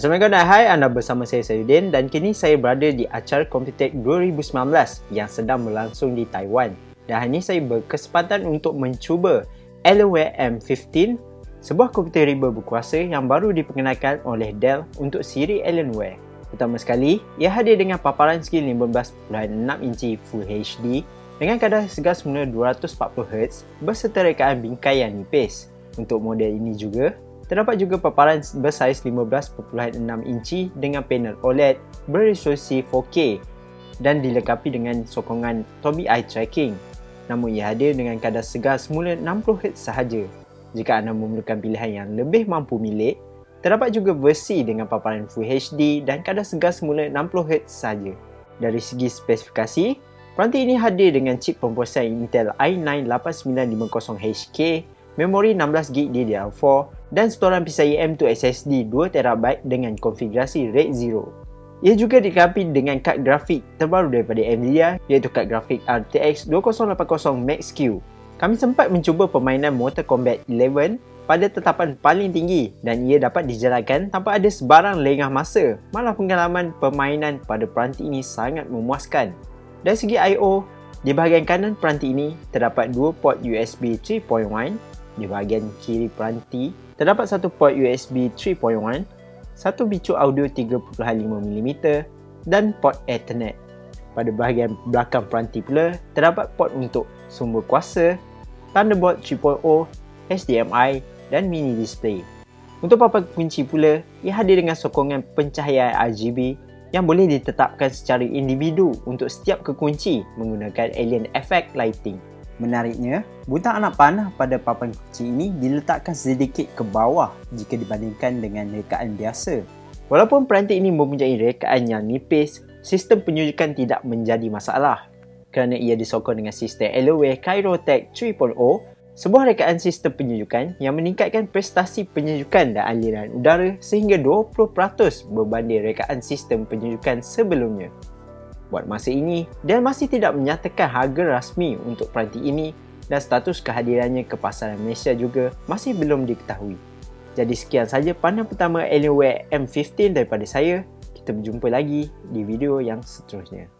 Assalamualaikum dan hai, anda bersama saya Syedin dan kini saya berada di acara Computex 2019 yang sedang berlangsung di Taiwan. Dan hari ini saya berkesempatan untuk mencuba Alienware M15, sebuah komputer riba berkuasa yang baru diperkenalkan oleh Dell untuk siri Alienware. Pertama sekali, ia hadir dengan paparan skrin 15.6 inci Full HD dengan kadar segar semula 240Hz berserta rekaan bingkai yang nipis. Untuk model ini juga, terdapat juga paparan bersaiz 15.6 inci dengan panel OLED beresolusi 4K dan dilengkapi dengan sokongan Tobii Eye Tracking. Namun ia hadir dengan kadar segar semula 60Hz sahaja. Jika anda memerlukan pilihan yang lebih mampu milik, terdapat juga versi dengan paparan Full HD dan kadar segar semula 60Hz sahaja. Dari segi spesifikasi, peranti ini hadir dengan chip pemprosesan Intel i9-8950HK, memori 16GB DDR4, dan setoran PCIe M2 SSD 2TB dengan konfigurasi RAID 0. Ia juga dilengkapi dengan kad grafik terbaru daripada Nvidia, iaitu kad grafik RTX 2080 Max-Q. Kami sempat mencuba permainan Motor Combat 11 pada tetapan paling tinggi dan ia dapat dijalankan tanpa ada sebarang lengah masa. Malah pengalaman permainan pada peranti ini sangat memuaskan. Dari segi I/O, di bahagian kanan peranti ini terdapat 2 port USB 3.1, di bahagian kiri peranti terdapat 1 port USB 3.1, 1 bicu audio 3.5mm dan port Ethernet. Pada bahagian belakang peranti pula terdapat port untuk sumber kuasa, Thunderbolt 3.0, HDMI dan mini display. Untuk papan kunci pula, ia hadir dengan sokongan pencahayaan RGB yang boleh ditetapkan secara individu untuk setiap kekunci menggunakan Alien Effect Lighting. Menariknya, butang anak panah pada papan kunci ini diletakkan sedikit ke bawah jika dibandingkan dengan rekaan biasa. Walaupun peranti ini mempunyai rekaan yang nipis, sistem penunjukan tidak menjadi masalah kerana ia disokong dengan sistem AlienWare Cryo-Tech 3.0, sebuah rekaan sistem penunjukan yang meningkatkan prestasi penunjukan dan aliran udara sehingga 20% berbanding rekaan sistem penunjukan sebelumnya. Buat masa ini, Dell masih tidak menyatakan harga rasmi untuk peranti ini dan status kehadirannya ke pasaran Malaysia juga masih belum diketahui. Jadi sekian saja pandang pertama Alienware M15 daripada saya. Kita berjumpa lagi di video yang seterusnya.